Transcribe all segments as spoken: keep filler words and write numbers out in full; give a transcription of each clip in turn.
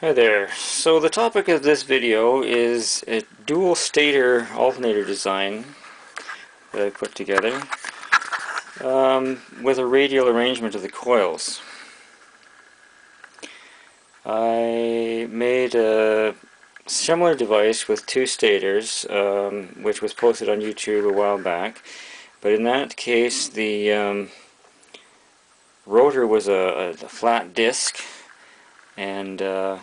Hi there. So the topic of this video is a dual-stator alternator design that I put together um, with a radial arrangement of the coils. I made a similar device with two stators, um, which was posted on YouTube a while back, but in that case the um, rotor was a, a, a flat disc, and uh,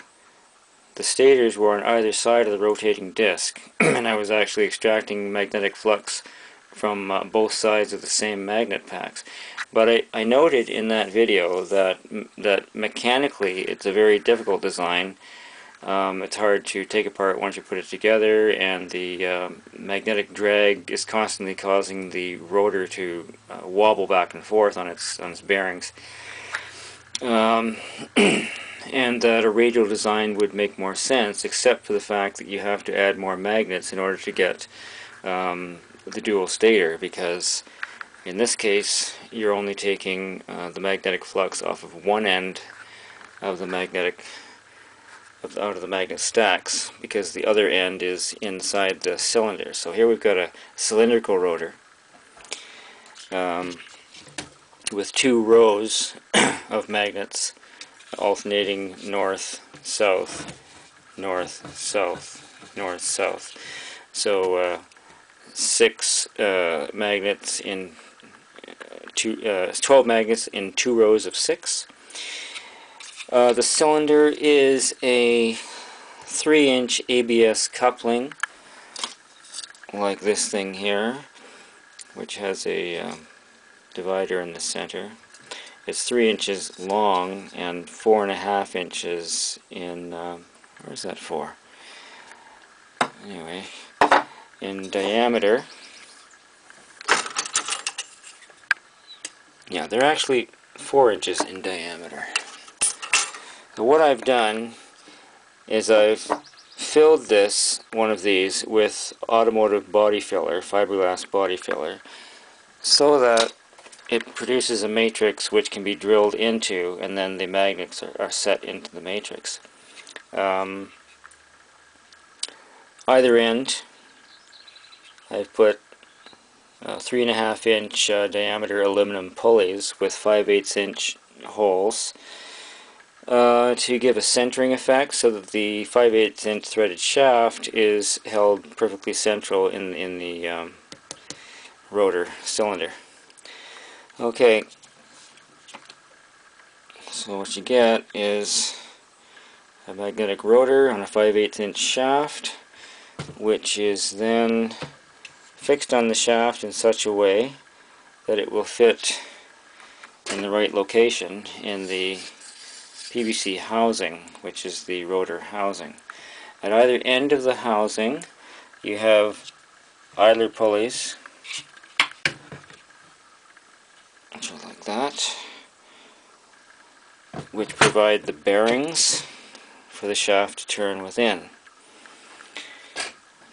the stators were on either side of the rotating disc, and I was actually extracting magnetic flux from uh, both sides of the same magnet packs. But I, I noted in that video that that mechanically it's a very difficult design. Um, it's hard to take apart once you put it together, and the uh, magnetic drag is constantly causing the rotor to uh, wobble back and forth on its, on its bearings. Um, and that a radial design would make more sense, except for the fact that you have to add more magnets in order to get um, the dual stator, because in this case you're only taking uh, the magnetic flux off of one end of the magnetic of, out of the magnet stacks, because the other end is inside the cylinder. So here we've got a cylindrical rotor um, with two rows of magnets alternating north, south, north, south, north, south. So uh, six uh, magnets in two, uh, twelve magnets in two rows of six. Uh, the cylinder is a three inch A B S coupling, like this thing here, which has a um, divider in the center. It's three inches long and four and a half inches in, uh, where's that for? Anyway, in diameter. Yeah, they're actually four inches in diameter. So what I've done is I've filled this, one of these, with automotive body filler, fiberglass body filler, so that it produces a matrix which can be drilled into, and then the magnets are, are set into the matrix. Um, either end, I've put uh, three and a half inch uh, diameter aluminum pulleys with five eighths inch holes uh, to give a centering effect, so that the five eighths inch threaded shaft is held perfectly central in in the um, rotor cylinder. Okay, so what you get is a magnetic rotor on a five eighths inch shaft, which is then fixed on the shaft in such a way that it will fit in the right location in the P V C housing, which is the rotor housing. At either end of the housing you have idler pulleys, like that, which provide the bearings for the shaft to turn within.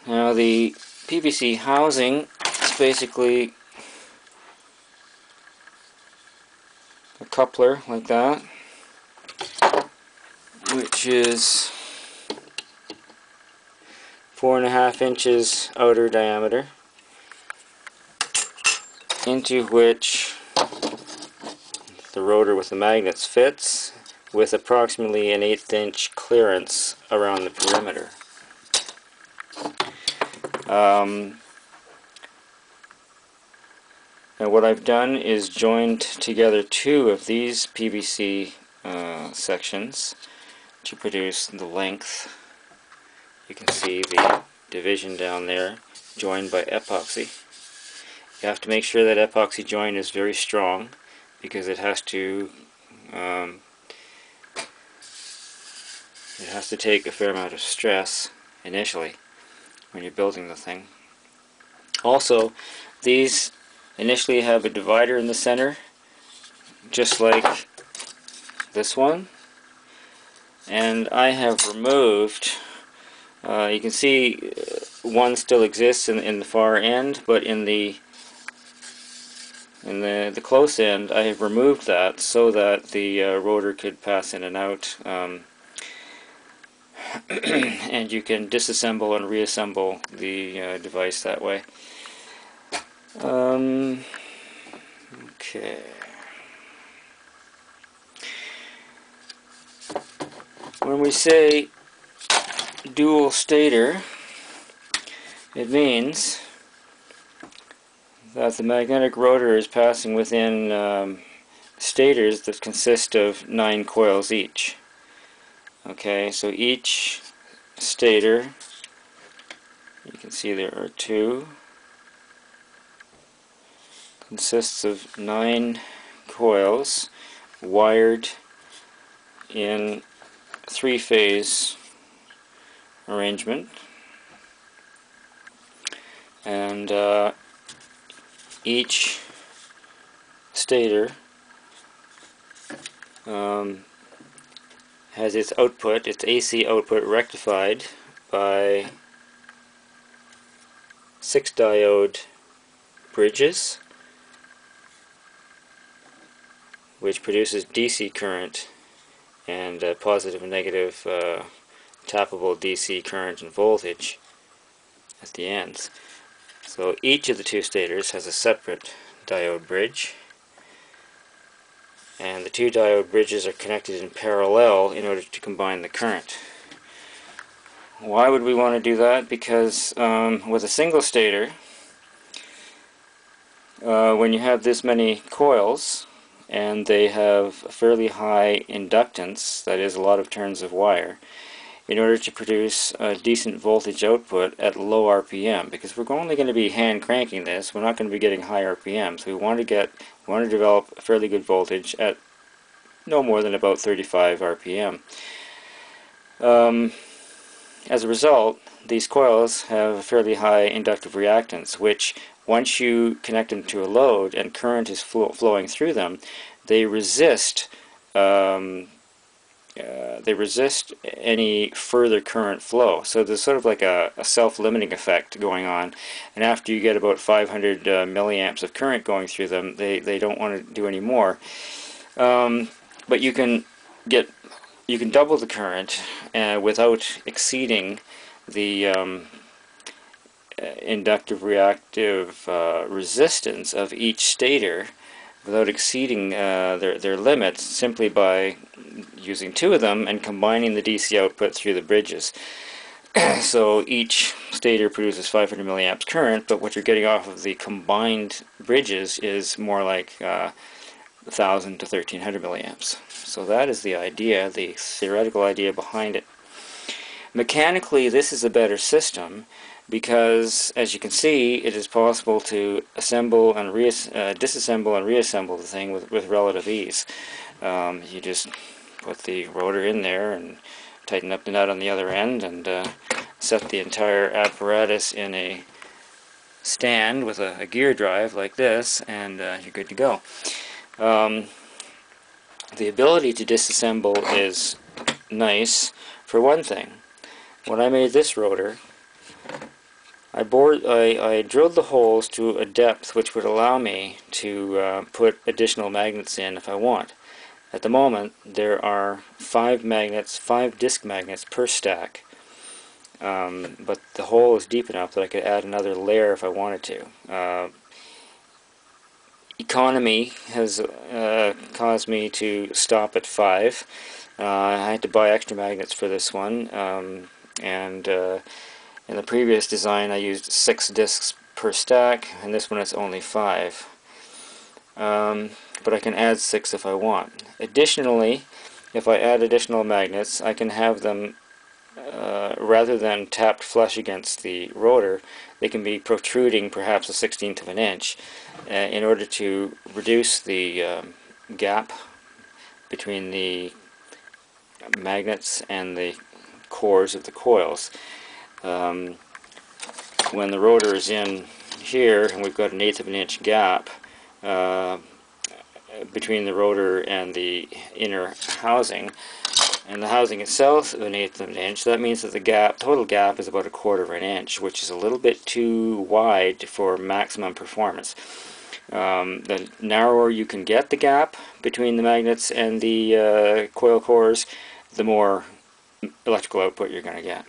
Now the P V C housing is basically a coupler like that, which is four and a half inches outer diameter, into which the rotor with the magnets fits, with approximately an eighth inch clearance around the perimeter. Um, now what I've done is joined together two of these P V C uh, sections to produce the length. You can see the division down there, joined by epoxy. You have to make sure that epoxy joint is very strong, because it has to um, it has to take a fair amount of stress initially when you're building the thing. Also, these initially have a divider in the center, just like this one, and I have removed, uh, you can see one still exists in, in the far end, but in the In the, the close end, I have removed that so that the uh, rotor could pass in and out um, and you can disassemble and reassemble the uh, device that way. Um, okay. When we say dual stator, it means that the magnetic rotor is passing within um, stators that consist of nine coils each. Okay, so each stator, you can see there are two, consists of nine coils wired in three-phase arrangement, and uh, each stator um, has its output, its A C output, rectified by six diode bridges, which produces D C current and uh, positive and negative uh, tappable D C current and voltage at the ends. So each of the two stators has a separate diode bridge, and the two diode bridges are connected in parallel in order to combine the current. Why would we want to do that? Because um, with a single stator, uh, when you have this many coils and they have a fairly high inductance, that is a lot of turns of wire, in order to produce a decent voltage output at low R P M, because we're only going to be hand cranking this, we're not going to be getting high R P M, so we want to get, we want to develop a fairly good voltage at no more than about thirty-five R P M. Um, as a result, these coils have a fairly high inductive reactance, which once you connect them to a load and current is flo flowing through them, they resist um, Uh, they resist any further current flow. So there's sort of like a, a self-limiting effect going on, and after you get about five hundred uh, milliamps of current going through them, they, they don't want to do any more. Um, but you can get, you can double the current uh, without exceeding the um, inductive reactive uh, resistance of each stator, without exceeding uh, their, their limits, simply by using two of them and combining the D C output through the bridges. So each stator produces five hundred milliamps current, but what you're getting off of the combined bridges is more like uh, one thousand to thirteen hundred milliamps. So that is the idea, the theoretical idea behind it. Mechanically, this is a better system, because as you can see, it is possible to assemble and re uh, disassemble and reassemble the thing with, with relative ease. Um, you just put the rotor in there and tighten up the nut on the other end, and uh, set the entire apparatus in a stand with a, a gear drive like this, and uh, you're good to go. Um, the ability to disassemble is nice for one thing. When I made this rotor, I, bored, I, I drilled the holes to a depth which would allow me to uh, put additional magnets in if I want. At the moment, there are five magnets, five disc magnets per stack, um, but the hole is deep enough that I could add another layer if I wanted to. Uh, economy has uh, caused me to stop at five. Uh, I had to buy extra magnets for this one, um, and uh, in the previous design I used six discs per stack, and this one it's only five. Um, but I can add six if I want. Additionally, if I add additional magnets, I can have them, uh, rather than tapped flush against the rotor, they can be protruding perhaps a sixteenth of an inch uh, in order to reduce the um, gap between the magnets and the cores of the coils. Um, when the rotor is in here and we've got an eighth of an inch gap uh, between the rotor and the inner housing, and the housing itself is an eighth of an inch, that means that the gap, total gap, is about a quarter of an inch, which is a little bit too wide for maximum performance. Um, the narrower you can get the gap between the magnets and the uh, coil cores, the more electrical output you're going to get.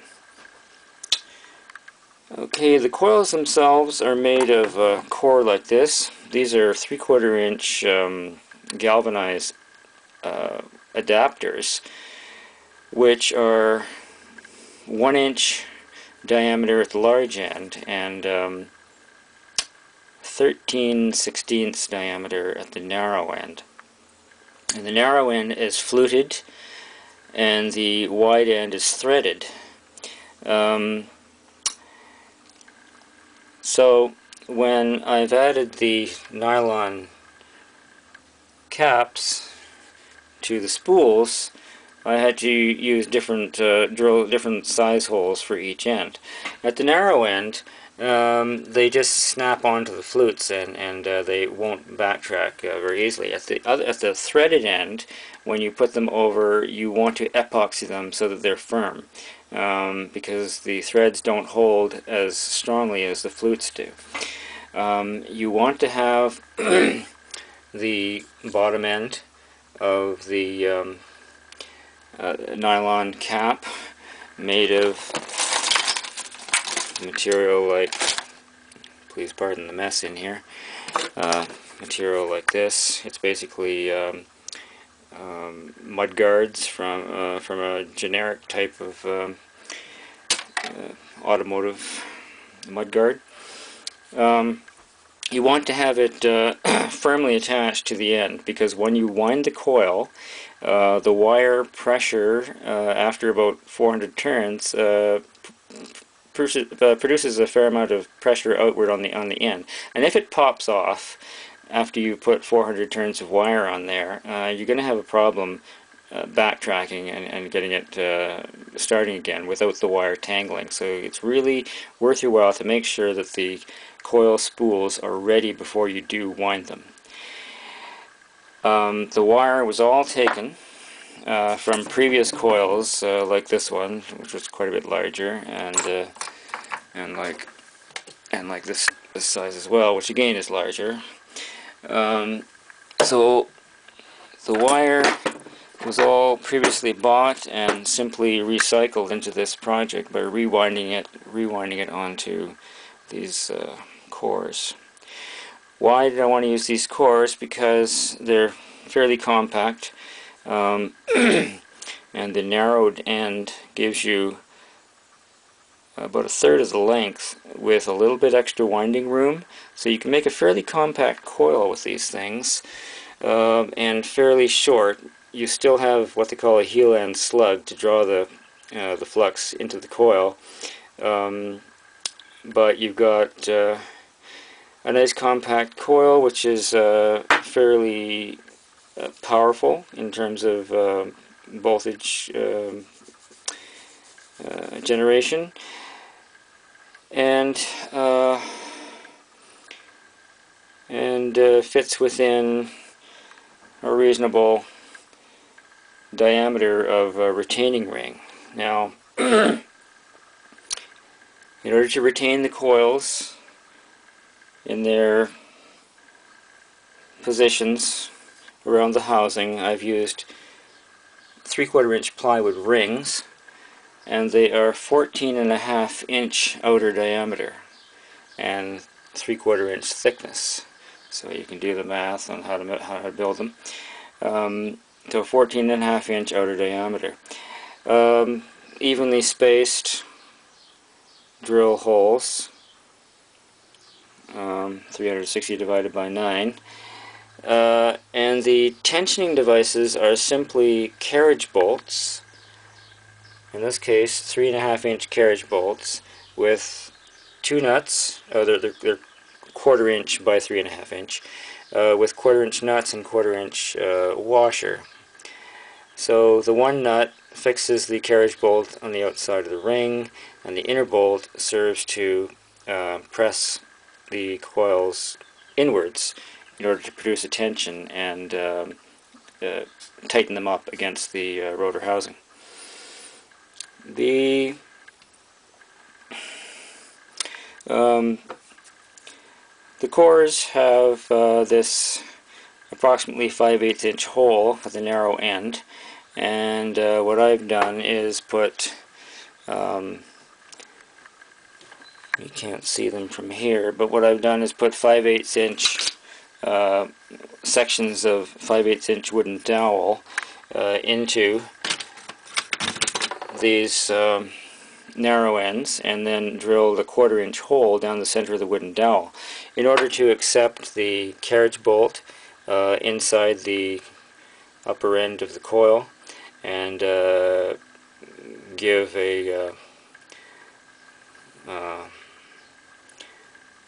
Okay, the coils themselves are made of a core like this. These are three-quarter inch um, galvanized uh, adapters, which are one inch diameter at the large end and um, thirteen sixteenths diameter at the narrow end. And the narrow end is fluted and the wide end is threaded. Um, so when I've added the nylon caps to the spools, I had to use different uh, drill different size holes for each end. At the narrow end, um, they just snap onto the flutes and and uh, they won't backtrack uh, very easily. At the other, at the threaded end, when you put them over, you want to epoxy them so that they're firm, um, because the threads don't hold as strongly as the flutes do. Um, you want to have the bottom end of the um, Uh, nylon cap made of material like, please pardon the mess in here, uh, material like this. It's basically um, um, mud guards from uh, from a generic type of um, uh, automotive mud guard. Um, you want to have it uh, firmly attached to the end, because when you wind the coil, Uh, the wire pressure uh, after about four hundred turns uh, pr pr produces a fair amount of pressure outward on the on the end, and if it pops off after you put four hundred turns of wire on there, uh, you're going to have a problem uh, backtracking and, and getting it uh, starting again without the wire tangling. So it's really worth your while to make sure that the coil spools are ready before you do wind them. Um, the wire was all taken uh, from previous coils, uh, like this one, which was quite a bit larger, and uh, and like and like this, this size as well, which again is larger. Um, so the wire was all previously bought and simply recycled into this project by rewinding it, rewinding it onto these uh, cores. Why did I want to use these cores? Because they're fairly compact, um, and the narrowed end gives you about a third of the length with a little bit extra winding room, so you can make a fairly compact coil with these things, um, and fairly short. You still have what they call a heel end slug to draw the, uh, the flux into the coil, um, but you've got uh, a nice compact coil, which is uh, fairly uh, powerful in terms of uh, voltage uh, uh, generation, and uh, and uh, fits within a reasonable diameter of a retaining ring. Now, in order to retain the coils in their positions around the housing, I've used three-quarter inch plywood rings, and they are fourteen and a half inch outer diameter and three-quarter inch thickness. So you can do the math on how to how to build them. Um, so fourteen and a half inch outer diameter, um, evenly spaced drill holes. Um, three hundred sixty divided by nine, uh, and the tensioning devices are simply carriage bolts, in this case three and a half inch carriage bolts with two nuts. Oh, they're, they're, they're quarter inch by three and a half inch, uh, with quarter inch nuts and quarter inch uh, washer. So the one nut fixes the carriage bolt on the outside of the ring, and the inner bolt serves to uh, press the coils inwards in order to produce a tension and um, uh, tighten them up against the uh, rotor housing. The um, the cores have uh, this approximately five eighths inch hole at the narrow end, And uh, what I've done is put, um, you can't see them from here, but what I've done is put five eighths inch uh, sections of five eighths inch wooden dowel uh, into these um, narrow ends, and then drill the quarter inch hole down the center of the wooden dowel in order to accept the carriage bolt uh, inside the upper end of the coil, and uh, give a uh, uh,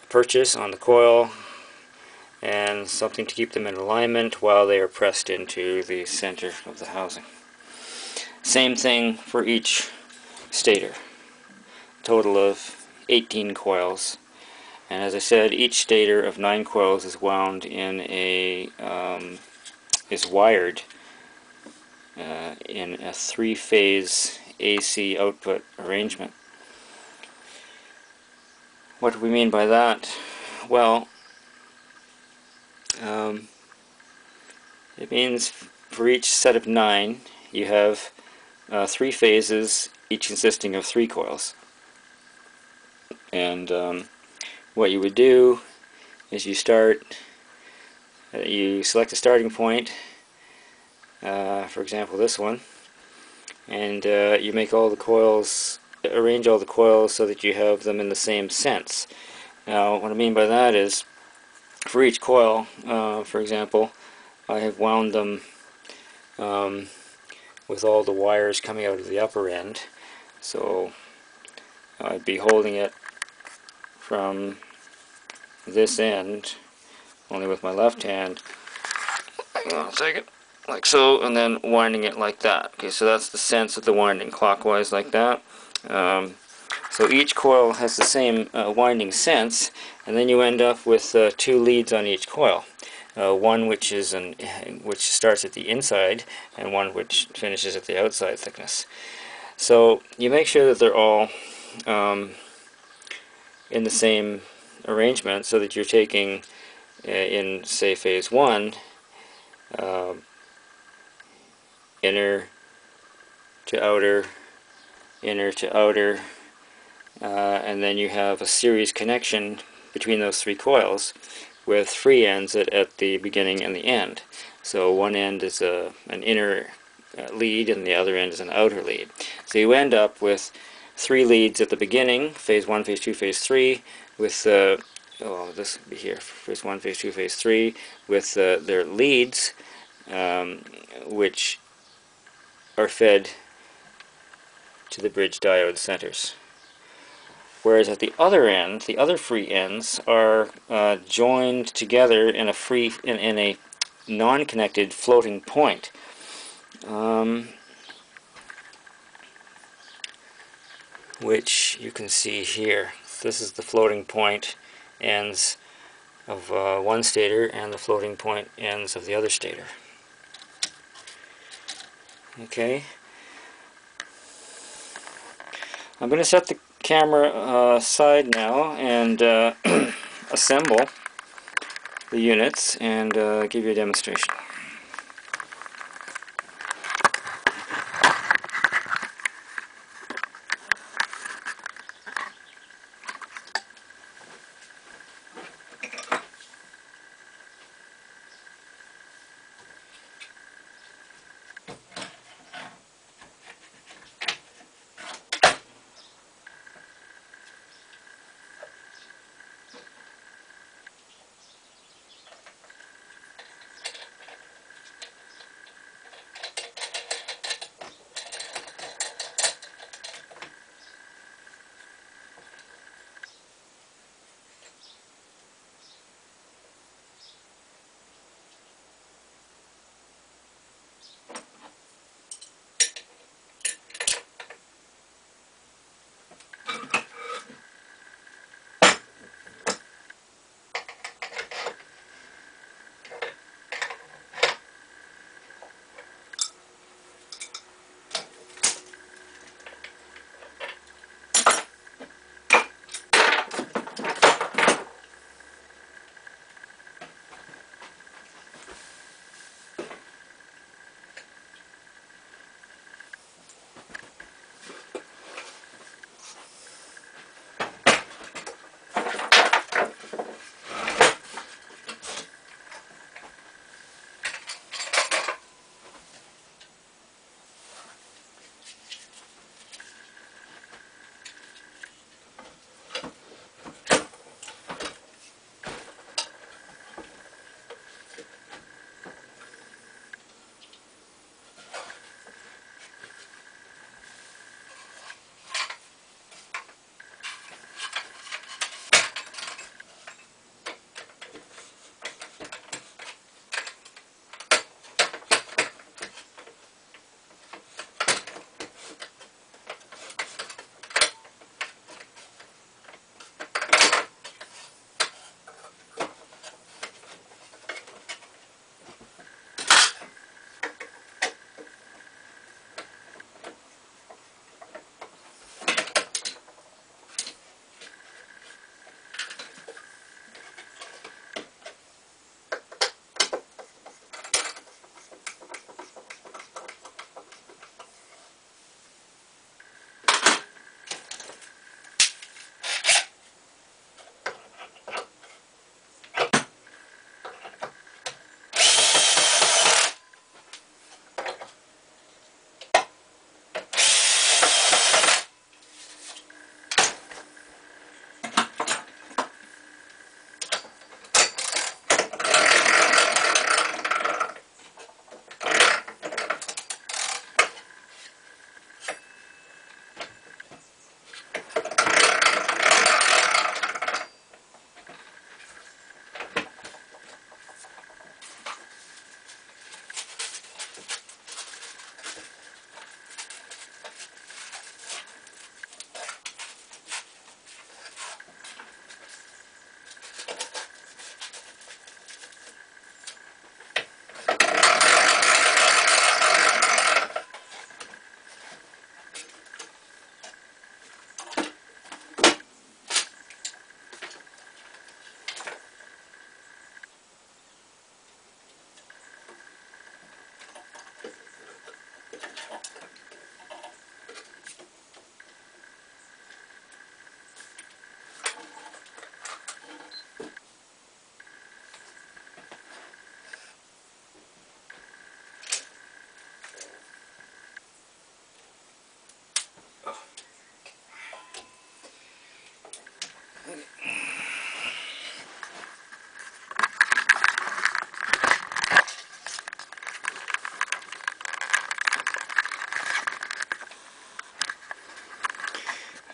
purchase on the coil and something to keep them in alignment while they are pressed into the center of the housing. Same thing for each stator. Total of eighteen coils, and as I said, each stator of nine coils is wound in a um, is wired uh, in a three-phase A C output arrangement. What do we mean by that? Well, um, it means for each set of nine you have uh, three phases, each consisting of three coils. And um, what you would do is you start, you select a starting point, uh, for example this one, and uh, you make all the coils, arrange all the coils so that you have them in the same sense. Now what I mean by that is, for each coil, uh, for example, I have wound them um, with all the wires coming out of the upper end, so I'd be holding it from this end, only with my left hand, hang on a second, like so, and then winding it like that. Okay, so that's the sense of the winding, clockwise like that. Um, so each coil has the same uh, winding sense, and then you end up with uh, two leads on each coil. Uh, one which is an, which starts at the inside, and one which finishes at the outside thickness. So you make sure that they're all um, in the same arrangement, so that you're taking uh, in, say, phase one, uh, inner to outer, inner to outer, uh, and then you have a series connection between those three coils with free ends at, at the beginning and the end. So one end is a, an inner lead and the other end is an outer lead. So you end up with three leads at the beginning, phase one, phase two, phase three, with, uh, oh, this would be here, phase one, phase two, phase three, with uh, their leads, um, which are fed to the bridge diode centers. Whereas at the other end, the other free ends are uh, joined together in a free, in, in a non-connected floating point. Um, which you can see here. This is the floating point ends of uh, one stator and the floating point ends of the other stator. Okay. I'm going to set the camera uh, side now and uh, assemble the units and uh, give you a demonstration.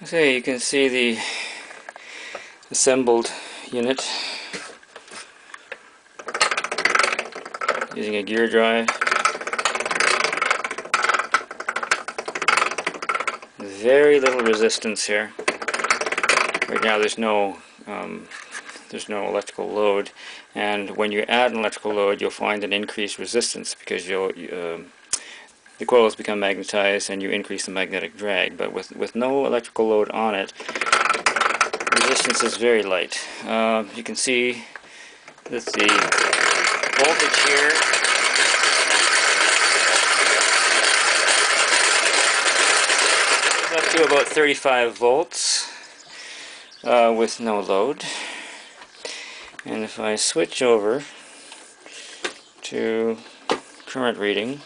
So you can see the assembled unit using a gear drive. Very little resistance here. Right now there's no um, there's no electrical load, and when you add an electrical load you'll find an increased resistance because you'll uh, the coils become magnetized and you increase the magnetic drag. But with, with no electrical load on it, resistance is very light. Uh, you can see that the voltage here is up to about thirty-five volts uh, with no load. And if I switch over to current reading,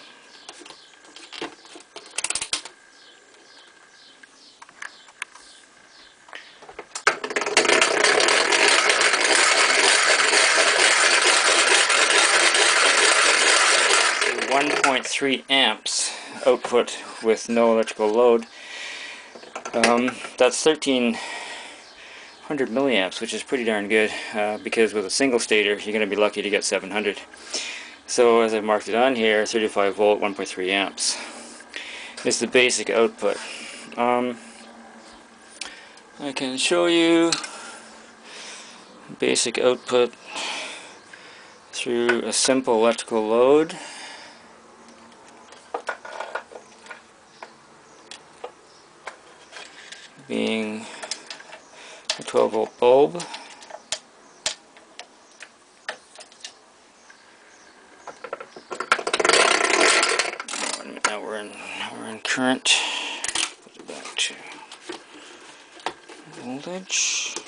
one point three amps output with no electrical load. Um, that's thirteen hundred milliamps, which is pretty darn good, uh, because with a single stator you're going to be lucky to get seven hundred. So as I've marked it on here, thirty-five volt, one point three amps is the basic output. Um, I can show you basic output through a simple electrical load. Being a twelve volt bulb. Now we're in, now we're in current. Put it back to voltage.